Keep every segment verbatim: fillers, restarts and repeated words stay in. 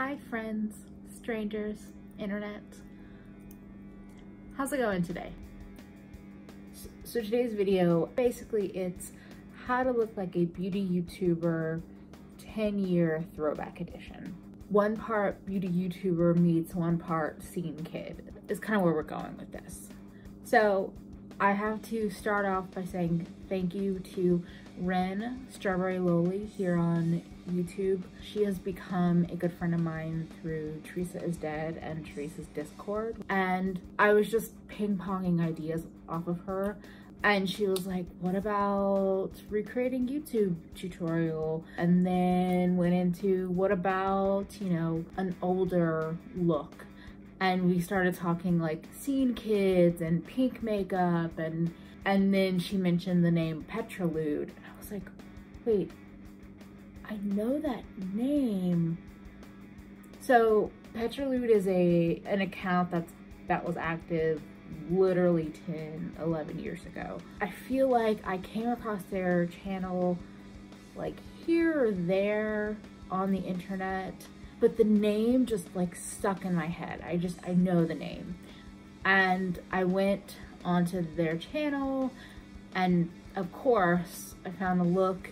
Hi friends, strangers, internet. How's it going today? So today's video, basically it's how to look like a beauty YouTuber ten year throwback edition. One part beauty YouTuber meets one part scene kid is kind of where we're going with this. So I have to start off by saying thank you to Ren Strawberry Loli here on YouTube. She has become a good friend of mine through Teresa is Dead and Teresa's Discord, and I was just ping-ponging ideas off of her, and she was like, what about recreating YouTube tutorial, and then went into what about, you know, an older look, and we started talking like scene kids and pink makeup, and and then she mentioned the name Petrilude, and I was like, wait, I know that name. So Petrilude is a an account that's that was active literally ten, eleven years ago. I feel like I came across their channel like here or there on the internet, but the name just like stuck in my head. I just, I know the name. And I went onto their channel, and of course I found a look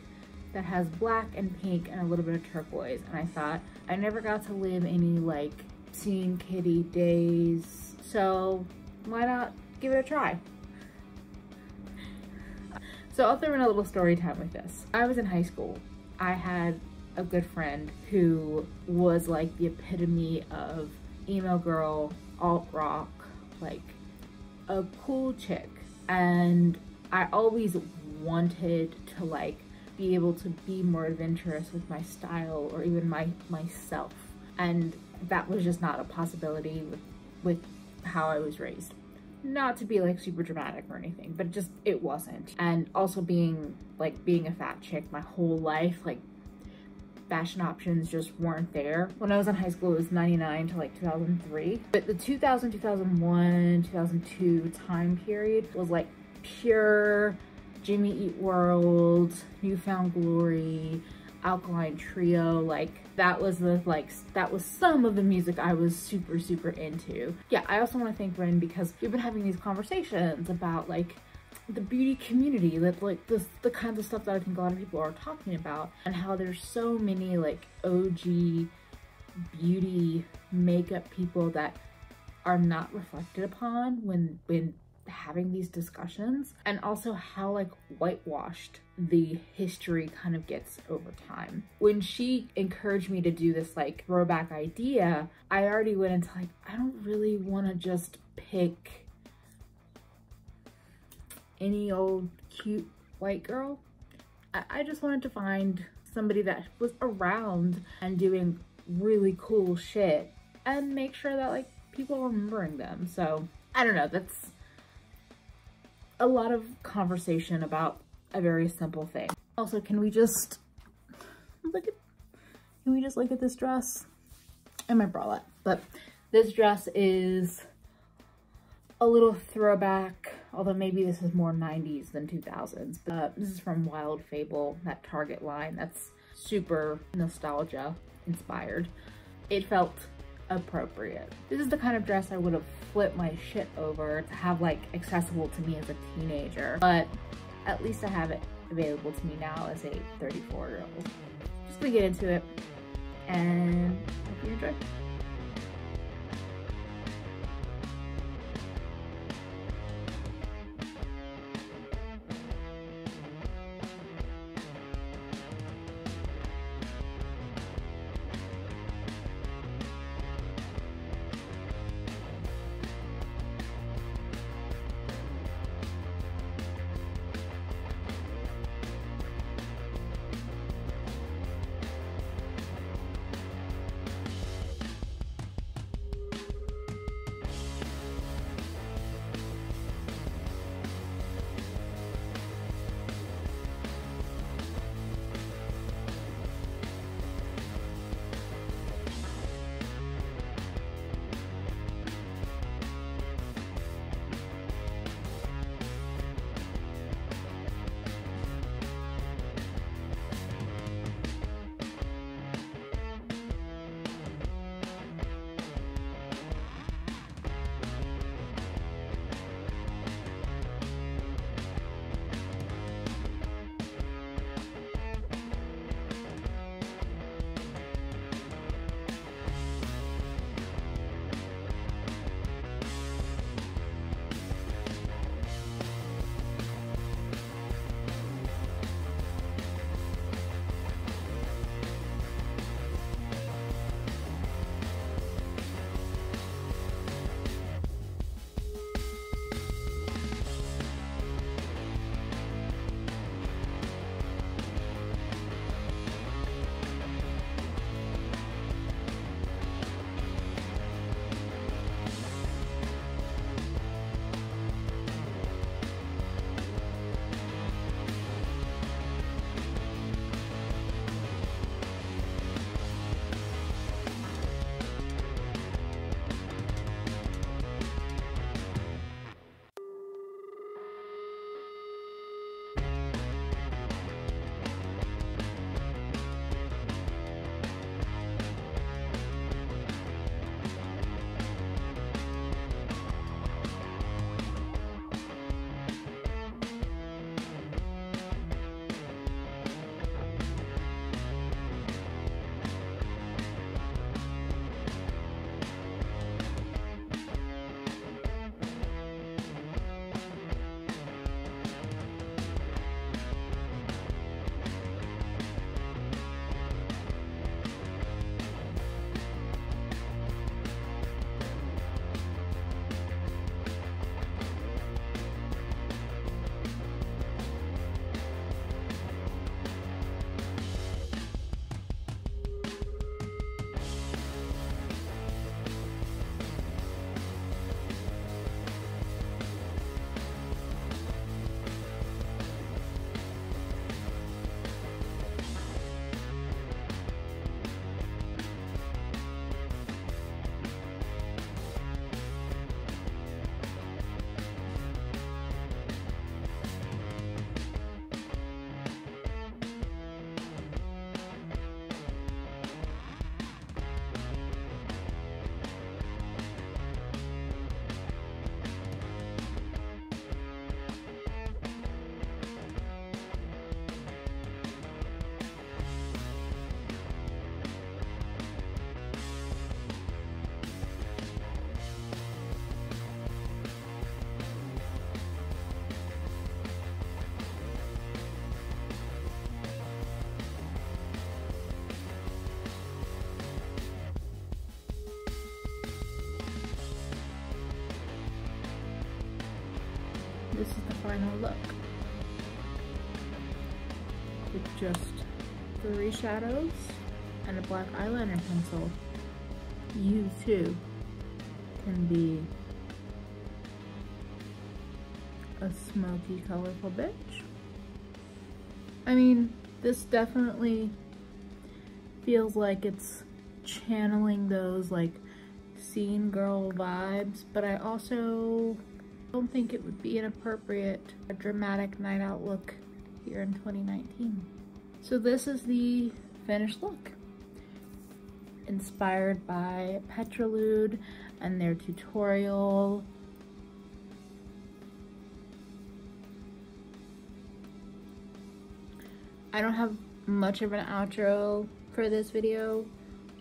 that has black and pink and a little bit of turquoise, and I thought, I never got to live any like scene kitty days, so why not give it a try? So I'll throw in a little story time with this. I was in high school. I had a good friend who was like the epitome of emo girl, alt-rock, like a cool chick, and I always wanted to like be able to be more adventurous with my style or even my myself, and that was just not a possibility with with how I was raised. Not to be like super dramatic or anything, but just it wasn't. And also being like being a fat chick my whole life, like fashion options just weren't there. When I was in high school, it was ninety-nine to like two thousand three, but the two thousand, two thousand one, two thousand two time period was like pure Jimmy Eat World, New Found Glory, Alkaline Trio, like that was the like that was some of the music I was super super into. Yeah, I also want to thank Ren because we've been having these conversations about like the beauty community, that like this the kinds of stuff that I think a lot of people are talking about, and how there's so many like O G beauty makeup people that are not reflected upon when when having these discussions, and also how like whitewashed the history kind of gets over time. When she encouraged me to do this like throwback idea, I already went into like, I don't really want to just pick any old cute white girl. I, I just wanted to find somebody that was around and doing really cool shit and make sure that like people are remembering them. So I don't know, that's a lot of conversation about a very simple thing. Also, can we just look at, can we just look at this dress and my bralette? But this dress is a little throwback, although maybe this is more nineties than two thousands. But uh, this is from Wild Fable, that Target line that's super nostalgia inspired. It felt appropriate. This is the kind of dress I would have flipped my shit over to have like accessible to me as a teenager, but at least I have it available to me now as a thirty-four year old. Just gonna get into it and hope you enjoy. this is the final look. With just three shadows and a black eyeliner pencil, you too can be a smoky, colorful bitch. I mean, this definitely feels like it's channeling those like scene girl vibes, but I also don't think it would be inappropriate a dramatic night out look here in twenty nineteen. So this is the finished look, inspired by Petrilude and their tutorial. I don't have much of an outro for this video.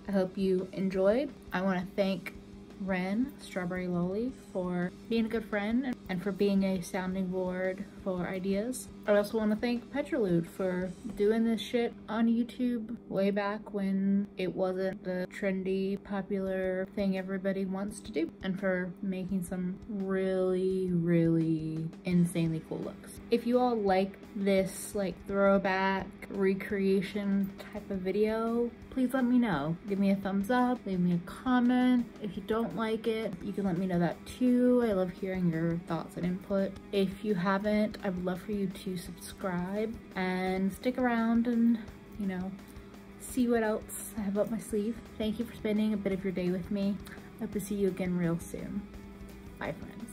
I hope you enjoyed. I want to thank Ren Strawberry Loli for being a good friend and for being a sounding board for ideas. I also want to thank Petrilude for doing this shit on YouTube way back when it wasn't the trendy, popular thing everybody wants to do, and for making some really, really insanely cool looks. If you all like this like throwback recreation type of video, please let me know. Give me a thumbs up, leave me a comment. If you don't like it, you can let me know that too. I love hearing your thoughts and input. If you haven't, I would love for you to subscribe and stick around and, you know, see what else I have up my sleeve. Thank you for spending a bit of your day with me. I hope to see you again real soon. Bye, friends.